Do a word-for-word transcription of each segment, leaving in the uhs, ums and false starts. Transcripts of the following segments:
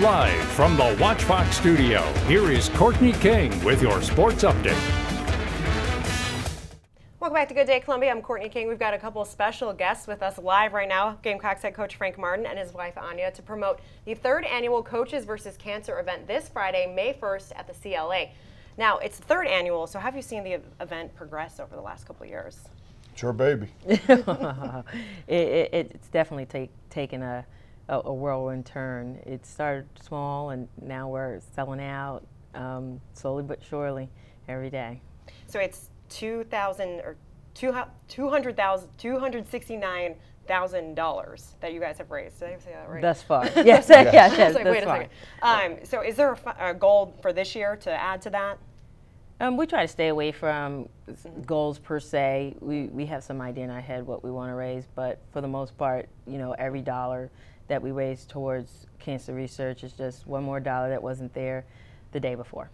Live from the WACH Fox studio, here is Courtney King with your sports update. Welcome back to Good Day Columbia. I'm Courtney King. We've got a couple special guests with us live right now. Gamecock's head coach Frank Martin and his wife Anya to promote the third annual Coaches versus. Cancer event this Friday, May first at the C L A. Now, it's the third annual, so have you seen the event progress over the last couple of years? It's your baby. it, it, it's definitely take, taken a, a, a whirlwind turn. It started small and now we're selling out um, slowly but surely every day. So it's two thousand or two hundred thousand, two hundred sixty-nine thousand dollars that you guys have raised. Did I say that right? Thus far. Yes, yes, yes. yes like, wait a second. Um, so, is there a, a goal for this year to add to that? Um, we try to stay away from mm-hmm. goals per se. We we have some idea in our head what we want to raise, but for the most part, you know, every dollar that we raise towards cancer research is just one more dollar that wasn't there the day before.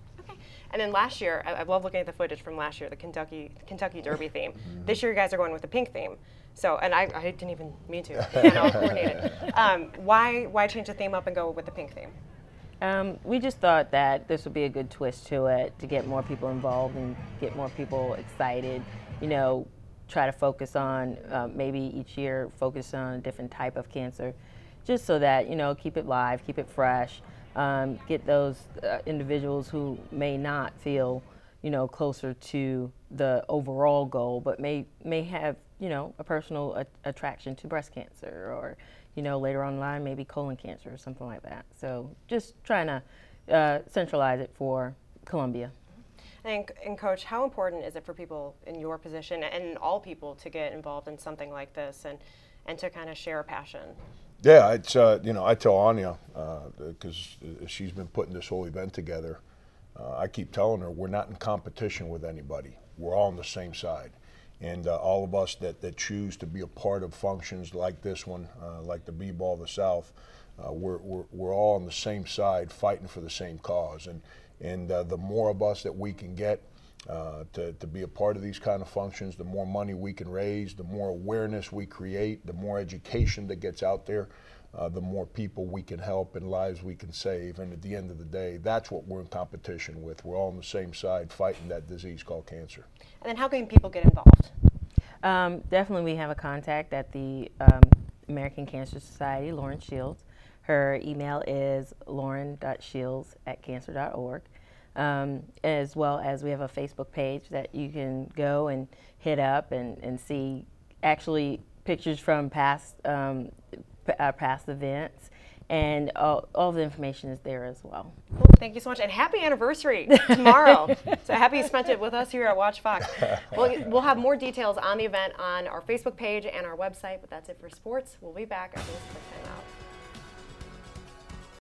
And then last year, I, I love looking at the footage from last year, the Kentucky Kentucky Derby theme. Mm-hmm. This year, you guys are going with the pink theme. So, and I, I didn't even mean to. And I'll coordinate it. Um, why why change the theme up and go with the pink theme? Um, we just thought that this would be a good twist to it to get more people involved and get more people excited. You know, try to focus on uh, maybe each year focus on a different type of cancer, just so that you know keep it live, keep it fresh. Um, get those uh, individuals who may not feel, you know, closer to the overall goal, but may may have, you know, a personal a attraction to breast cancer or, you know, later on in line maybe colon cancer or something like that. So just trying to uh, centralize it for Columbia. And, and Coach, how important is it for people in your position and all people to get involved in something like this and and to kind of share a passion? Yeah, it's, uh, you know, I tell Anya, because uh, she's been putting this whole event together, uh, I keep telling her we're not in competition with anybody. We're all on the same side. And uh, all of us that, that choose to be a part of functions like this one, uh, like the B-Ball of the South, uh, we're, we're, we're all on the same side fighting for the same cause. And, and uh, the more of us that we can get uh, to, to be a part of these kind of functions, the more money we can raise, the more awareness we create, the more education that gets out there, uh, the more people we can help and lives we can save. And at the end of the day, that's what we're in competition with. We're all on the same side fighting that disease called cancer. And then how can people get involved? Um, definitely we have a contact at the um, American Cancer Society, Lauren Shields. Her email is lauren dot shields at cancer dot org. Um, as well as we have a Facebook page that you can go and hit up and, and see actually pictures from past um, uh, past events, and all, all the information is there as well. Cool. Thank you so much, and happy anniversary tomorrow. So happy you spent it with us here at WACH Fox. We'll, we'll have more details on the event on our Facebook page and our website, but that's it for sports. We'll be back after this quick time out.